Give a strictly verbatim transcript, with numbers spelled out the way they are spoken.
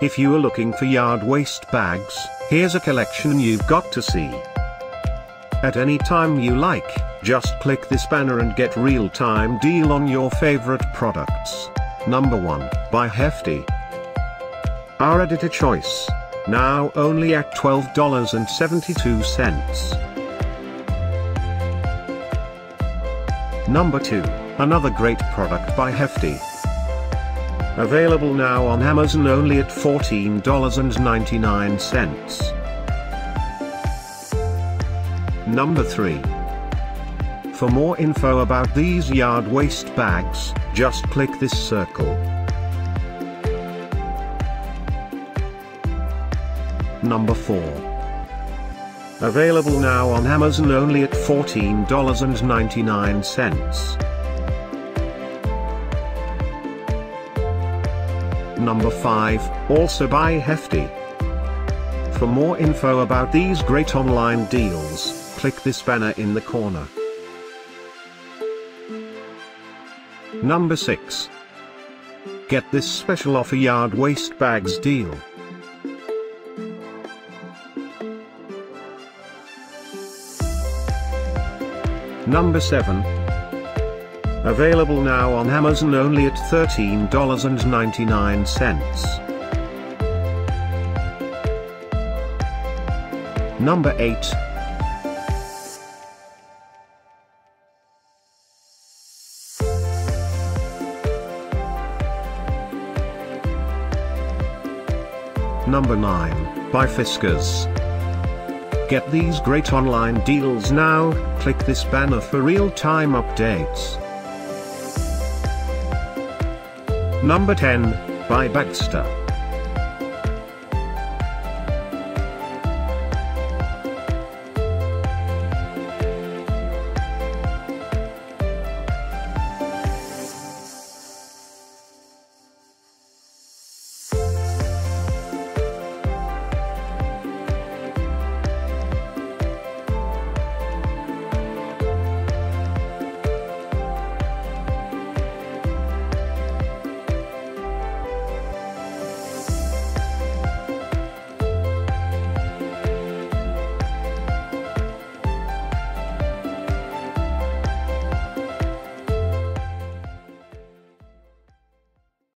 If you are looking for yard waste bags, here's a collection you've got to see. At any time you like, just click this banner and get real-time deal on your favorite products. Number one, by Hefty. Our editor choice. Now only at twelve dollars and seventy-two cents. Number two, another great product by Hefty. Available now on Amazon only at fourteen dollars and ninety-nine cents. Number three. For more info about these yard waste bags, just click this circle. Number four. Available now on Amazon only at fourteen dollars and ninety-nine cents. Number five, also by Hefty. For more info about these great online deals, click this banner in the corner. Number six. Get this special offer yard waste bags deal. Number seven. Available now on Amazon only at thirteen dollars and ninety-nine cents. Number eight. Number nine, by Fiskars. Get these great online deals now, click this banner for real-time updates. Number ten, by Bagster.